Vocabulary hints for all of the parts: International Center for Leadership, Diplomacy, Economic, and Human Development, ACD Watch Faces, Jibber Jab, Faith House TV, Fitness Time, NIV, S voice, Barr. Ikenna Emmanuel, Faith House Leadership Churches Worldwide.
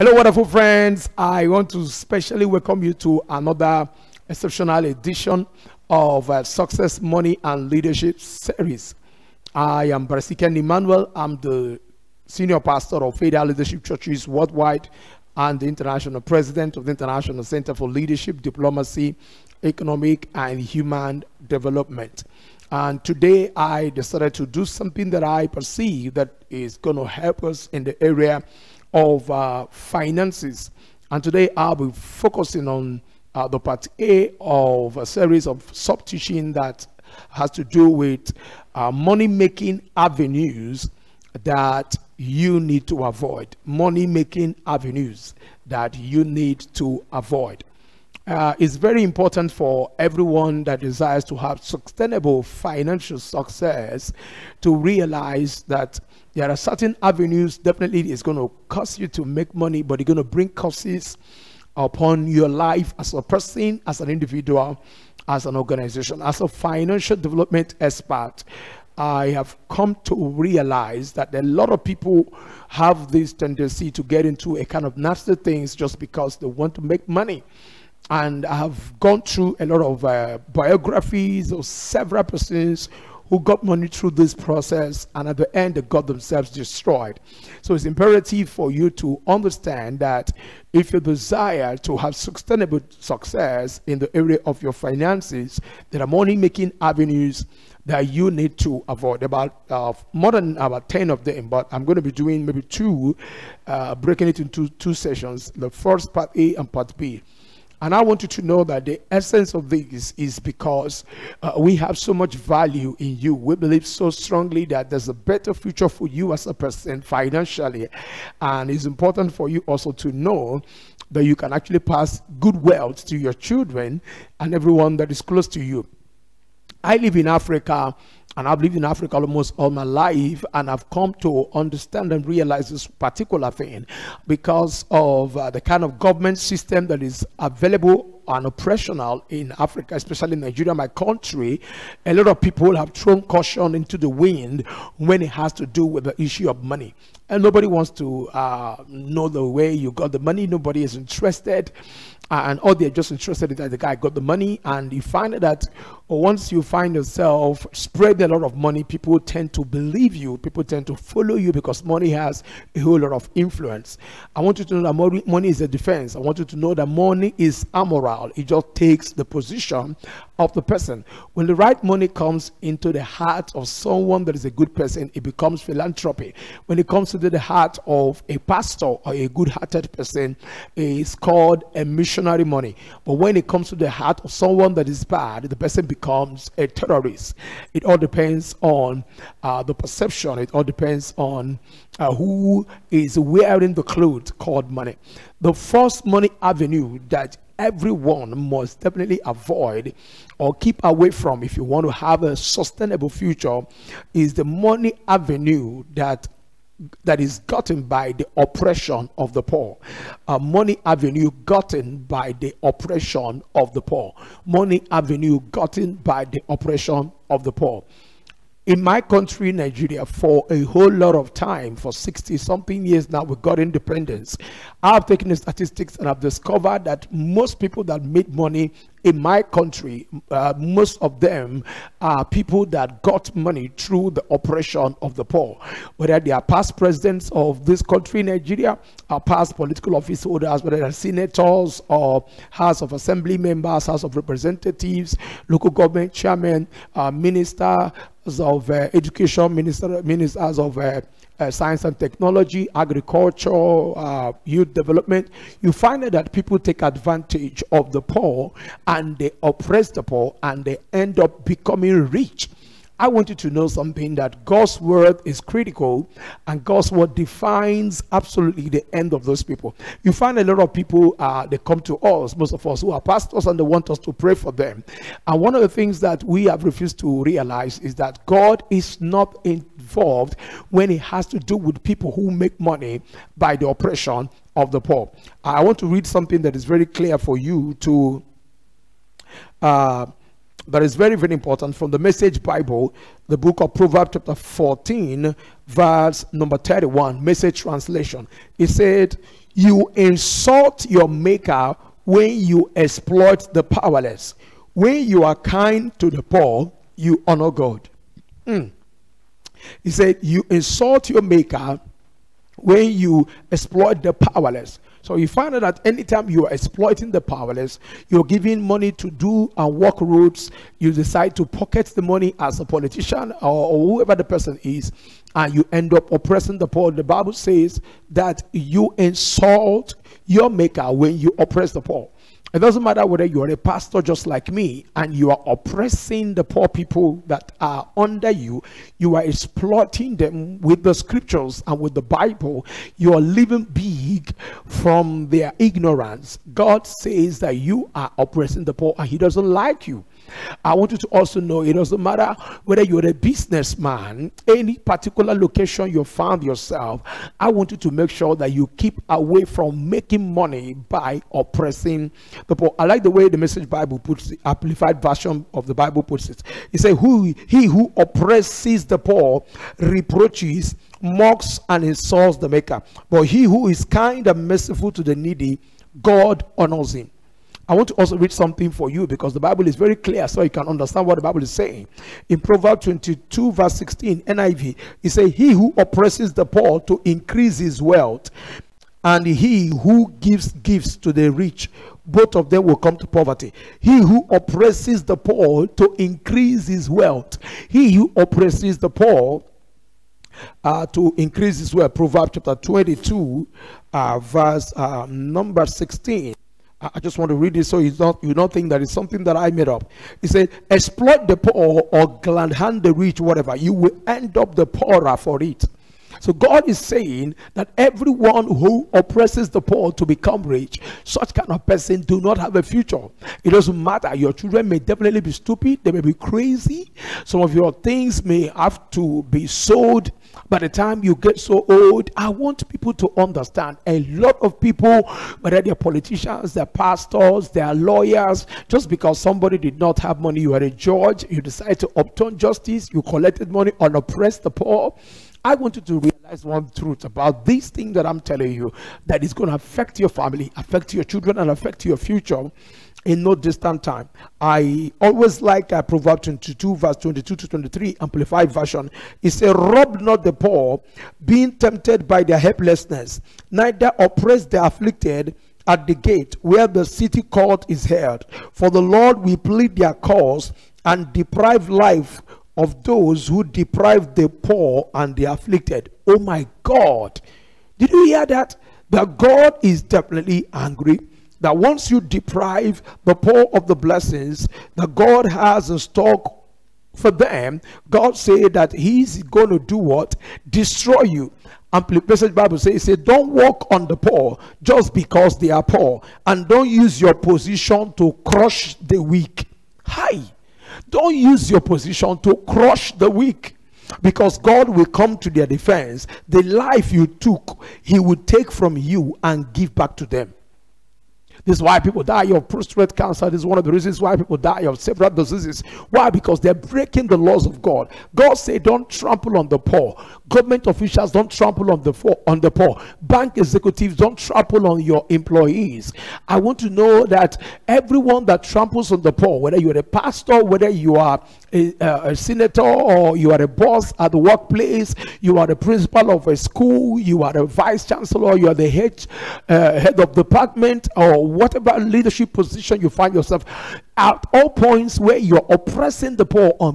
Hello, wonderful friends. I want to specially welcome you to another exceptional edition of Success, Money, and Leadership series. I am Barr. Ikenna Emmanuel. I'm the senior pastor of Faith House Leadership Churches Worldwide and the international president of the International Center for Leadership, Diplomacy, Economic, and Human Development. And today I decided to do something that I perceive that is going to help us in the area of finances, and today I'll be focusing on the part A of a series of sub-teaching that has to do with money-making avenues that you need to avoid. Money-making avenues that you need to avoid. It's very important for everyone that desires to have sustainable financial success to realize that there are certain avenues. Definitely it's going to cost you to make money, but it's going to bring costs upon your life as a person, as an individual, as an organization. As a financial development expert, I have come to realize that a lot of people have this tendency to get into a kind of nasty things just because they want to make money. And I have gone through a lot of biographies of several persons who got money through this process, and at the end they got themselves destroyed. So it's imperative for you to understand that if you desire to have sustainable success in the area of your finances, there are money-making avenues that you need to avoid. About more than about 10 of them, but I'm going to be doing maybe two, breaking it into two sessions, the first part A and part B. And I want you to know that the essence of this is because we have so much value in you. We believe so strongly that there's a better future for you as a person financially. And it's important for you also to know that you can actually pass good wealth to your children and everyone that is close to you. I live in Africa, and I've lived in Africa almost all my life, and I've come to understand and realize this particular thing because of the kind of government system that is available and operational in Africa, especially in Nigeria, my country. A lot of people have thrown caution into the wind when it has to do with the issue of money. And nobody wants to know the way you got the money. Nobody is interested. And all they're just interested in that the guy got the money. And you find that once you find yourself spreading a lot of money, people tend to believe you. People tend to follow you because money has a whole lot of influence. I want you to know that money is a defense. I want you to know that money is amoral. It just takes the position of the person. When the right money comes into the heart of someone that is a good person, it becomes philanthropy. When it comes to the heart of a pastor or a good-hearted person, it's called a missionary money. But when it comes to the heart of someone that is bad, the person becomes a terrorist. It all depends on the perception. It all depends on who is wearing the clothes called money. The first money avenue that everyone must definitely avoid or keep away from if you want to have a sustainable future is the money avenue that is gotten by the oppression of the poor. Money avenue gotten by the oppression of the poor. Money avenue gotten by the oppression of the poor. In my country, Nigeria, for a whole lot of time, for 60-something years now, we got independence. I've taken the statistics and I've discovered that most people that made money in my country, most of them are people that got money through the oppression of the poor. Whether they are past presidents of this country, Nigeria, or past political office holders, whether they are senators or House of Assembly members, House of Representatives, local government chairman, ministers of education, ministers of science and technology, agriculture, youth development. You find that people take advantage of the poor and they oppress the poor and they end up becoming rich. I want you to know something, that God's word is critical, and God's word defines absolutely the end of those people. You find a lot of people, they come to us, most of us who are pastors, and they want us to pray for them. And one of the things that we have refused to realize is that God is not involved when it has to do with people who make money by the oppression of the poor. I want to read something that is very clear for you to that is very, very important from the Message Bible, the book of Proverbs chapter 14, verse number 31, Message translation. It said, You insult your maker when you exploit the powerless. When you are kind to the poor, you honor God. He said, you insult your maker when you exploit the powerless. So you find out that anytime you are exploiting the powerless, you're giving money to do and walk roads, you decide to pocket the money as a politician or whoever the person is, and you end up oppressing the poor. The Bible says that you insult your maker when you oppress the poor. It doesn't matter whether you are a pastor just like me and you are oppressing the poor people that are under you. You are exploiting them with the scriptures and with the Bible. You are living big from their ignorance. God says that you are oppressing the poor and he doesn't like you. I want you to also know it doesn't matter whether you're a businessman, any particular location you found yourself, I want you to make sure that you keep away from making money by oppressing the poor. I like the way the Message Bible puts it, amplified version of the Bible puts it. It says, he who oppresses the poor reproaches, mocks, and insults the maker. But he who is kind and merciful to the needy, God honors him. I want to also read something for you because the Bible is very clear so you can understand what the Bible is saying. In Proverbs 22 verse 16, NIV, it says, he who oppresses the poor to increase his wealth, and he who gives gifts to the rich, both of them will come to poverty. He who oppresses the poor to increase his wealth. He who oppresses the poor to increase his wealth. Proverbs chapter 22 verse number 16. I just want to read it so you don't think that it's something that I made up. He said, exploit the poor or gladhand the rich, whatever. You will end up the poorer for it. So God is saying that everyone who oppresses the poor to become rich, such kind of person do not have a future. It doesn't matter. Your children may definitely be stupid. They may be crazy. Some of your things may have to be sold. By the time you get so old, I want people to understand a lot of people, whether they're politicians, they're pastors, they're lawyers, just because somebody did not have money, you are a judge, you decide to obtain justice, you collected money and oppressed the poor. I want you to realize one truth about this thing that I'm telling you, that is going to affect your family, affect your children, and affect your future in no distant time. I always like Proverbs 22 verse 22 to 23, amplified version. It says, rob not the poor, being tempted by their helplessness, neither oppress the afflicted at the gate where the city court is held. For the Lord will plead their cause and deprive life of those who deprive the poor and the afflicted. Oh my God. Did you hear that? That God is definitely angry. That once you deprive the poor of the blessings that God has in stock for them, God said that he's going to do what? Destroy you. And the Message Bible says, don't walk on the poor just because they are poor. And don't use your position to crush the weak. Hi. Don't use your position to crush the weak, because God will come to their defense. The life you took, he will take from you and give back to them. This is why people die of prostate cancer. This is one of the reasons why people die of several diseases. Why? Because they're breaking the laws of God. God said, don't trample on the poor. Government officials, don't trample on the poor. Bank executives, don't trample on your employees. I want to know that everyone that tramples on the poor, whether you're a pastor, whether you are a senator, or you are a boss at the workplace, you are the principal of a school, you are a vice chancellor, you are the head of department, or whatever leadership position you find yourself at, all points where you're oppressing the poor or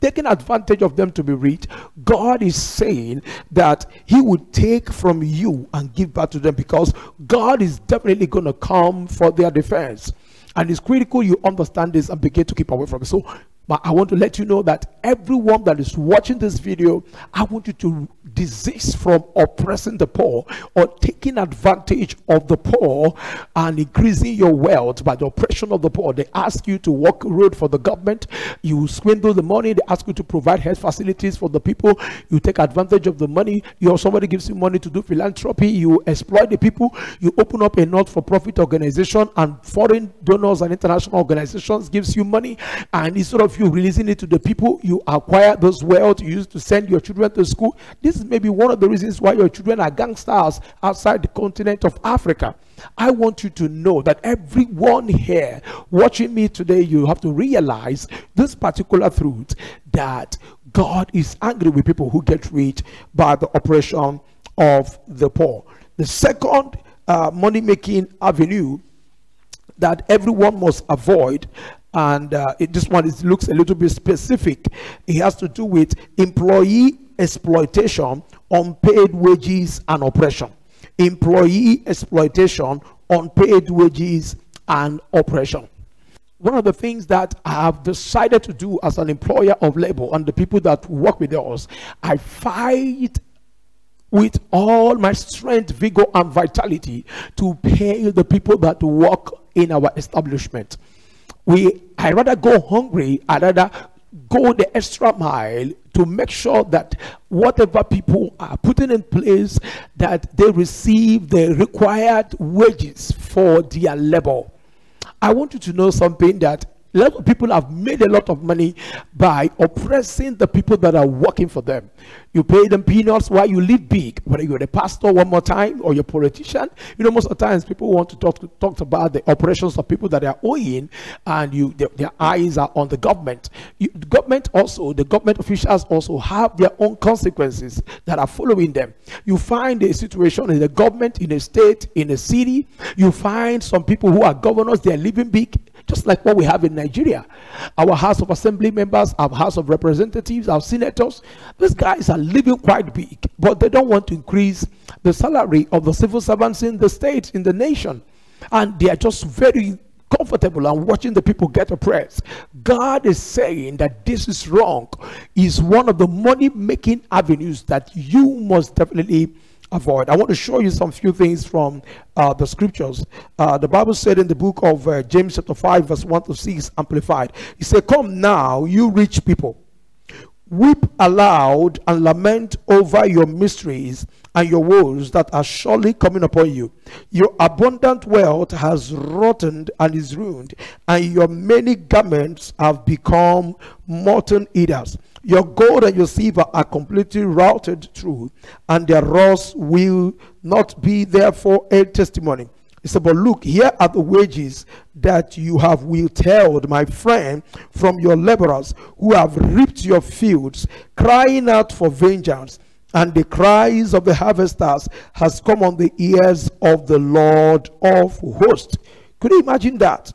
taking advantage of them to be rich, God is saying that he would take from you and give back to them, because God is definitely going to come for their defense. And it's critical you understand this and begin to keep away from it. So but I want to let you know that everyone that is watching this video, I want you to desist from oppressing the poor or taking advantage of the poor and increasing your wealth by the oppression of the poor. They ask you to walk road for the government. You swindle the money. They ask you to provide health facilities for the people. You take advantage of the money. Somebody gives you money to do philanthropy. You exploit the people. You open up a not-for-profit organization, and foreign donors and international organizations gives you money. And instead of of you releasing it to the people you acquire those wealth you used to send your children to school. This is maybe one of the reasons why your children are gangsters outside the continent of Africa. I want you to know that everyone here watching me today, you have to realize this particular truth, that God is angry with people who get rich by the oppression of the poor. The second money-making avenue that everyone must avoid, and this one looks a little bit specific. It has to do with employee exploitation, unpaid wages, and oppression. Employee exploitation, unpaid wages, and oppression. One of the things that I have decided to do as an employer of labor and the people that work with us, I fight with all my strength, vigor, and vitality to pay the people that work in our establishment. I rather go hungry, I rather go the extra mile to make sure that whatever people are putting in place, that they receive the required wages for their labor. I want you to know something, that a lot of people have made a lot of money by oppressing the people that are working for them. You pay them peanuts while you live big, whether you're a pastor one more time or you're a politician. You know, most of the times people want to talk about the oppressions of people that they are owing, and their eyes are on the government. The government officials also have their own consequences that are following them. You find a situation in the government, in a state, in a city. You find some people who are governors, they are living big, just like what we have in Nigeria. Our House of Assembly members, our House of Representatives, our senators, these guys are living quite big, but they don't want to increase the salary of the civil servants in the state, in the nation. And they are just very comfortable and watching the people get oppressed. God is saying that this is wrong. Is one of the money-making avenues that you must definitely avoid. I want to show you some few things from the scriptures. The Bible said in the book of James chapter 5 verse 1 to 6 amplified. He said, "Come now, you rich people, weep aloud and lament over your miseries and your woes that are surely coming upon you. Your abundant wealth has rotted and is ruined, and your many garments have become moth eaters. Your gold and your silver are completely routed through, and their rust will not be therefore a testimony." He said, "But look, here are the wages that you have withheld, my friend, from your laborers who have reaped your fields, crying out for vengeance. And the cries of the harvesters has come on the ears of the Lord of hosts." Could you imagine that?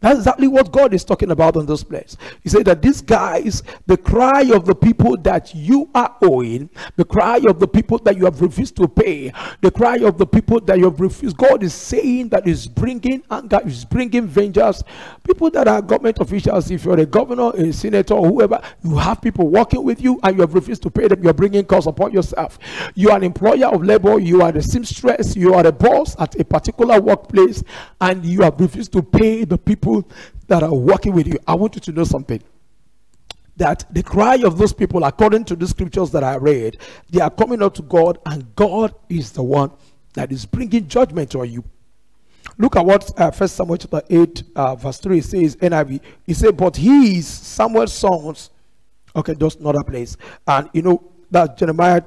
That's exactly what God is talking about in this place. He said that these guys, the cry of the people that you are owing, the cry of the people that you have refused to pay, the cry of the people that you have refused, God is saying that is bringing anger, is bringing vengeance. People that are government officials, if you're a governor, a senator, whoever, you have people working with you and you have refused to pay them, you're bringing costs upon yourself. You are an employer of labor, you are the seamstress, you are a boss at a particular workplace, and you have refused to pay the people that are working with you. I want you to know something, that the cry of those people, according to the scriptures that I read, they are coming up to God, and God is the one that is bringing judgment on you. Look at what 1 Samuel chapter 8 verse 3 says, NIV. He said, "But he is Samuel's sons." Okay, that's not a place. And you know that Jeremiah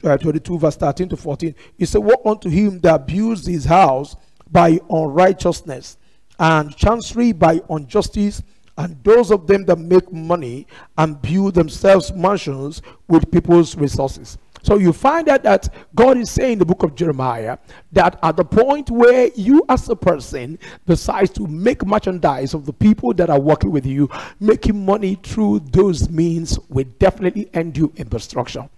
22 verse 13 to 14. He said, "Woe unto him that abused his house by unrighteousness, and chancery by injustice, and those of them that make money and build themselves mansions with people's resources." So you find out that God is saying in the book of Jeremiah that at the point where you as a person decides to make merchandise of the people that are working with you, making money through those means, will definitely end you in destruction.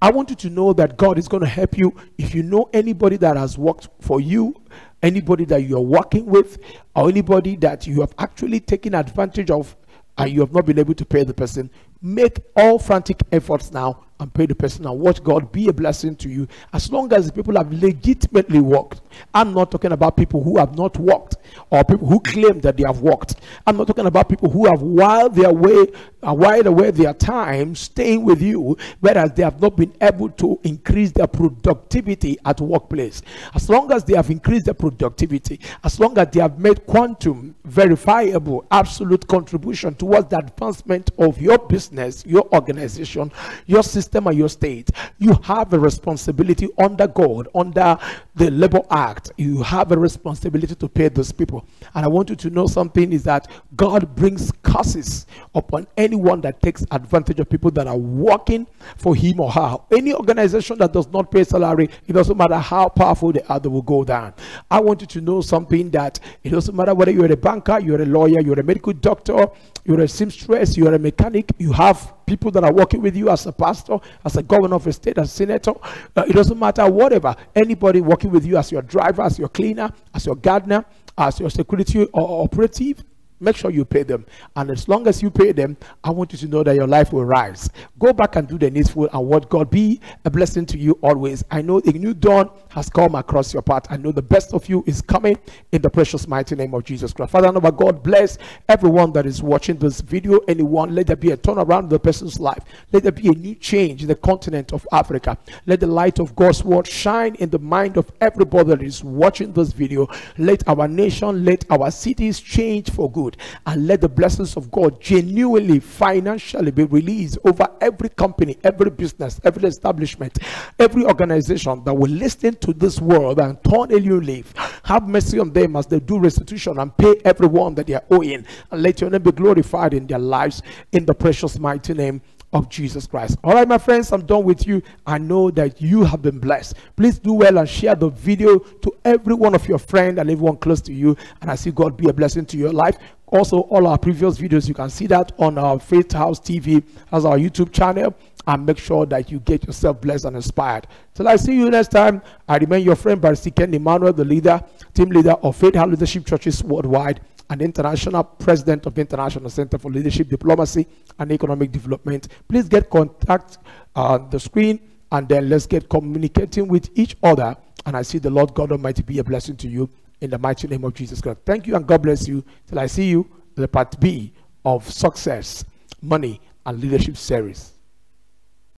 I want you to know that God is going to help you. If you know anybody that has worked for you, anybody that you are working with, or anybody that you have actually taken advantage of and you have not been able to pay the person, make all frantic efforts now and pay the person, and watch God be a blessing to you, as long as the people have legitimately worked. I'm not talking about people who have not walked or people who claim that they have walked. I'm not talking about people who have while they are their time staying with you, whereas they have not been able to increase their productivity at workplace. As long as they have increased their productivity, as long as they have made quantum, verifiable, absolute contribution towards the advancement of your business, your organization, your system, or your state, you have a responsibility under God, under the Labor Act. You have a responsibility to pay those people. And I want you to know something is that God brings curses upon anyone that takes advantage of people that are working for him or her. Any organization that does not pay salary, it doesn't matter how powerful they are, they will go down. I want you to know something that it doesn't matter whether you're a banker, you're a lawyer, you're a medical doctor, you're a seamstress, you're a mechanic, you have people that are working with you as a pastor, as a governor of a state, as a senator. It doesn't matter, whatever. Anybody working with you as your driver, as your cleaner, as your gardener, as your security or operative, make sure you pay them. And as long as you pay them, I want you to know that your life will rise. Go back and do the needful, and what God be a blessing to you always. I know a new dawn has come across your path. I know the best of you is coming in the precious mighty name of Jesus Christ. Father, Lord God, bless everyone that is watching this video. Anyone, let there be a turnaround in the person's life. Let there be a new change in the continent of Africa. Let the light of God's word shine in the mind of everybody that is watching this video. Let our nation, let our cities change for good. And let the blessings of God genuinely, financially be released over every company, every business, every establishment, every organization that will listen to this word and turn a new leaf. Have mercy on them as they do restitution and pay everyone that they are owing. And let your name be glorified in their lives in the precious mighty name of Jesus Christ. All right, my friends, I'm done with you. I know that you have been blessed. Please do well and share the video to every one of your friends and everyone close to you. And I see God be a blessing to your life. Also, all our previous videos, you can see that on our Faith House TV as our YouTube channel. And make sure that you get yourself blessed and inspired. Till I see you next time, I remain your friend, Barr. Ikenna Emmanuel, the leader, team leader of Faith House Leadership Churches Worldwide, and international president of the International Center for Leadership, Diplomacy, and Economic Development. Please get contact on the screen, and then let's get communicating with each other. And I see the Lord God Almighty be a blessing to you in the mighty name of Jesus Christ. Thank you, and God bless you. Till I see you, the part B of Success, Money, and Leadership series.